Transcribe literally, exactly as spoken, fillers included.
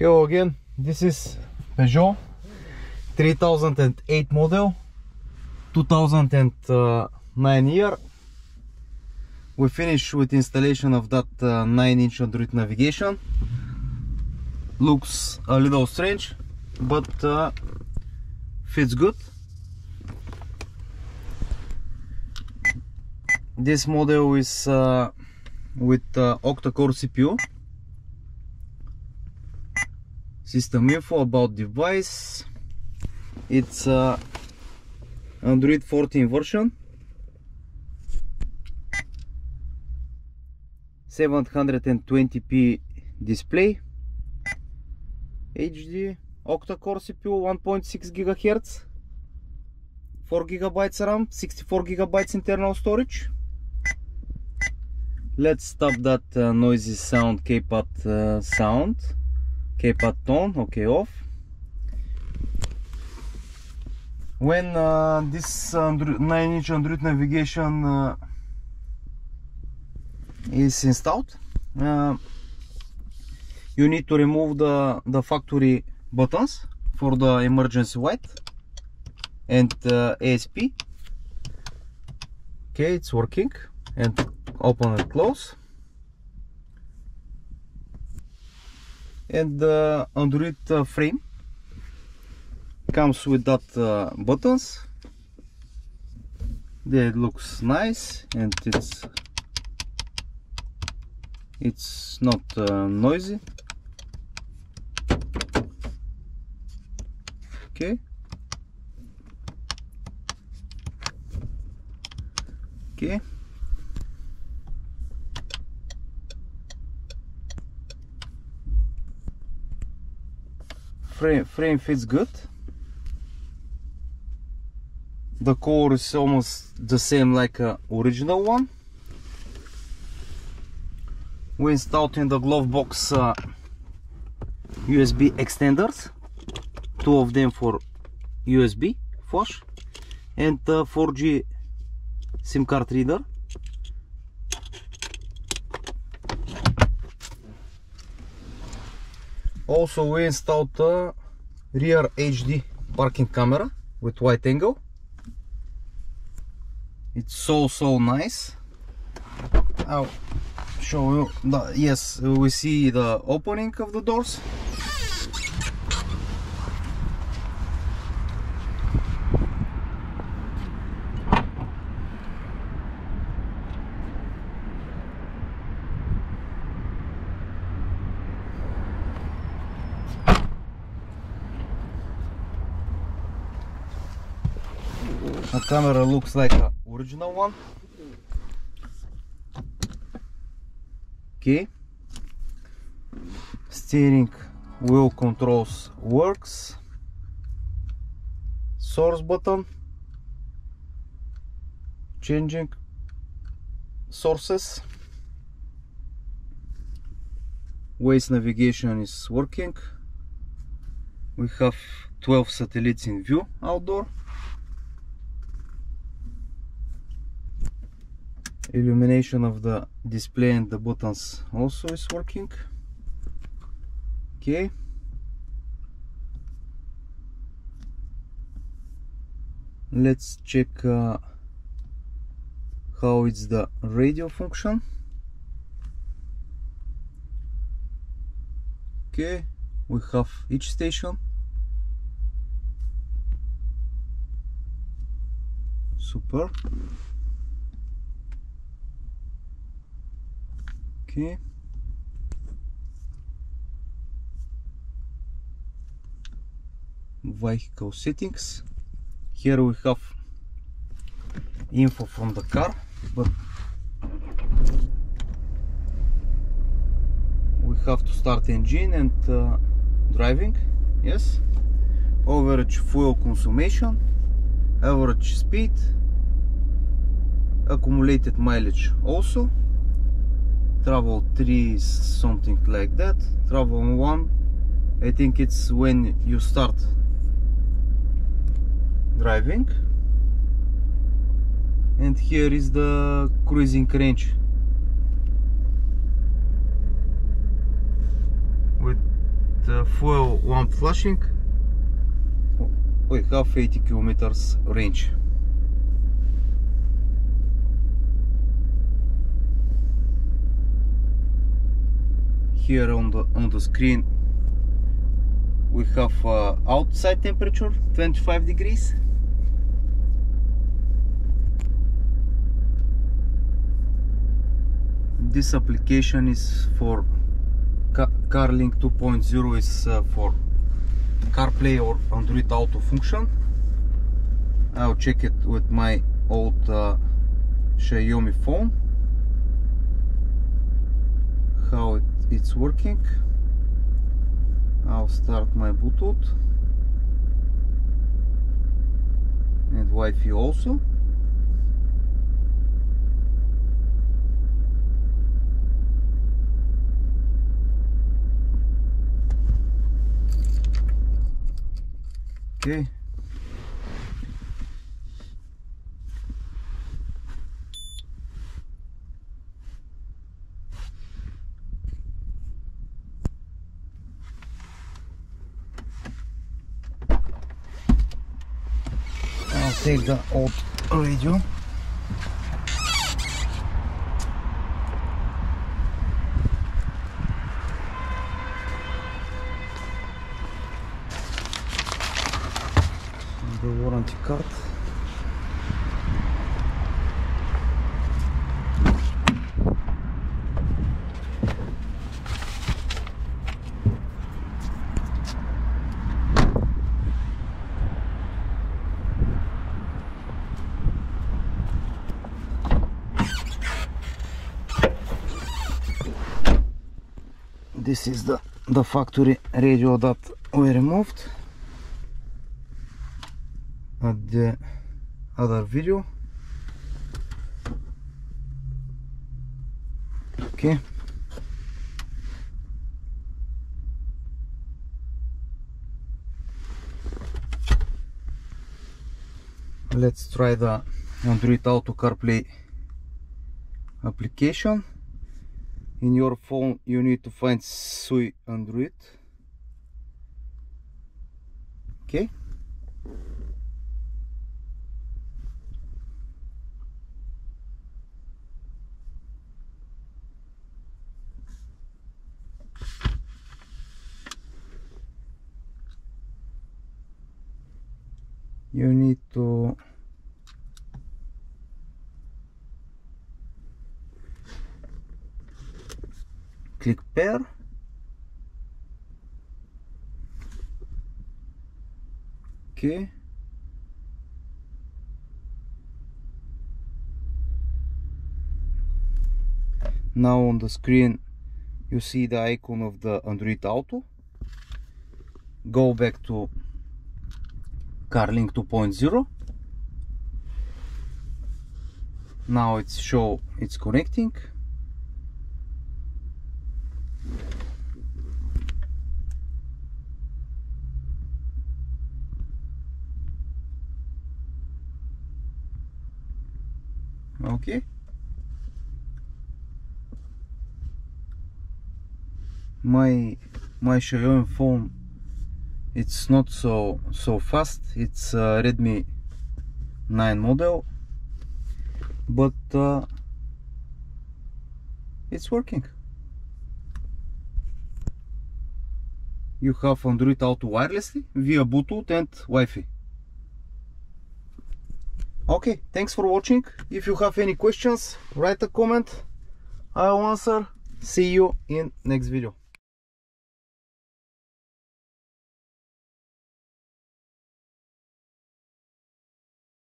Hello again, this is Peugeot three thousand eight model, two thousand nine year. We finished with installation of that uh, nine inch Android navigation. Looks a little strange, but uh, fits good. This model is uh, with uh, octa-core C P U. System info, about device. It's uh, Android fourteen version, seven twenty p display, H D, octa-core C P U, one point six gigahertz, four gigabytes RAM, sixty-four gigabytes internal storage. Let's stop that uh, noisy sound, keypad uh, sound. Keypad tone, okay, off. When uh, this nine inch Android navigation uh, is installed, uh, you need to remove the, the factory buttons for the emergency light and uh, A S P. Okay, it's working, and open and close. And the Android uh, frame comes with that uh, buttons. They looks nice, and it's it's not uh, noisy. Okay. Okay. Frame, frame fits good. The core is almost the same like uh, original one. We installed in the glove box uh, U S B extenders, two of them for U S B flash and uh, four G SIM card reader. Also, we installed a rear H D parking camera with wide angle. It's so so nice. I'll show you. The, yes, we see the opening of the doors. The camera looks like an original one. Okay. Steering wheel controls works. Source button. Changing sources. Waze navigation is working. We have twelve satellites in view outdoor. Illumination of the display and the buttons also is working. Okay. Let's check uh, how it's the radio function. Okay, we have each station. Super. Okay. Vehicle settings. Here we have info from the car, but we have to start engine and uh, driving. Yes. Average fuel consumption, average speed, accumulated mileage also. Travel three, something like that. Travel one, I think it's when you start driving. And here is the cruising range with uh, fuel lamp flashing. We have eighty kilometers range. Here on the on the screen we have uh, outside temperature twenty-five degrees. This application is for CarLink two point oh, is uh, for CarPlay or Android Auto function. I'll check it with my old uh, Xiaomi phone, how it, it's working. I'll start my Bluetooth and Wi-Fi also. Okay. I'll take the old radio. The warranty card. This is the the factory radio that we removed at the other video. Okay. Let's try the Android Auto CarPlay application. In your phone you need to find Sui Android. Okay. You need to click pair, okay, now on the screen you see the icon of the Android Auto. Go back to CarLink two point oh. Now it's show it's connecting. Okay. My my Xiaomi phone, it's not so so fast. It's a Redmi nine model, but uh, it's working. You have Android Auto wirelessly via Bluetooth and Wi-Fi. Okay, thanks for watching. If you have any questions, write a comment. I'll answer. See you in next video.